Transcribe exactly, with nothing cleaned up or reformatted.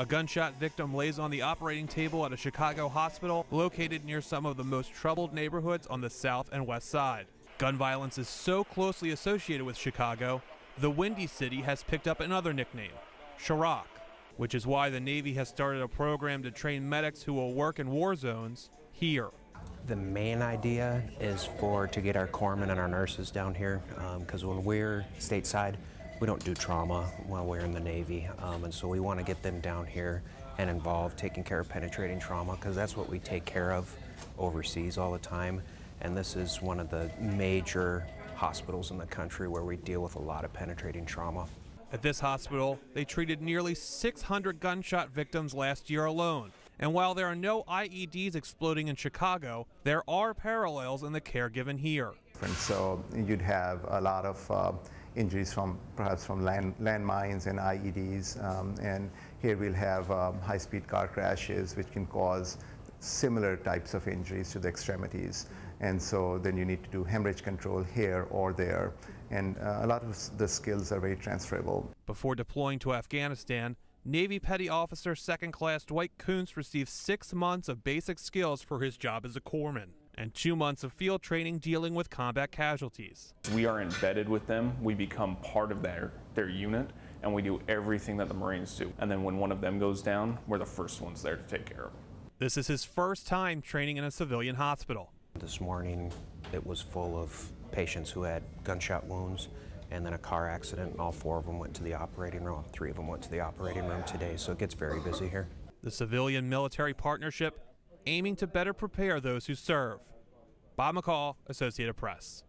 A gunshot victim lays on the operating table at a Chicago hospital located near some of the most troubled neighborhoods on the south and west side. Gun violence is so closely associated with Chicago, the Windy City has picked up another nickname, Chiraq, which is why the Navy has started a program to train medics who will work in war zones here. The main idea is for to get our corpsmen and our nurses down here, because um, when we're stateside, we don't do trauma while we're in the Navy, um, and so we want to get them down here and involved taking care of penetrating trauma, because that's what we take care of overseas all the time. And this is one of the major hospitals in the country where we deal with a lot of penetrating trauma. At this hospital, they treated nearly six hundred gunshot victims last year alone. And while there are no I E Ds exploding in Chicago, there are parallels in the care given here. And so you'd have a lot of uh, injuries from perhaps from land, land mines and I E Ds. Um, and here we'll have um, high-speed car crashes, which can cause similar types of injuries to the extremities. And so then you need to do hemorrhage control here or there. And uh, a lot of the skills are very transferable. Before deploying to Afghanistan, Navy Petty Officer Second Class Dwight Koontz received six months of basic skills for his job as a corpsman and two months of field training dealing with combat casualties. We are embedded with them. We become part of their, their unit, and we do everything that the Marines do. And then when one of them goes down, we're the first ones there to take care of them. This is his first time training in a civilian hospital. This morning, it was full of patients who had gunshot wounds and then a car accident, and all four of them went to the operating room. Three of them went to the operating room today, so it gets very busy here. The civilian-military partnership aiming to better prepare those who serve. Bob McCall, Associated Press.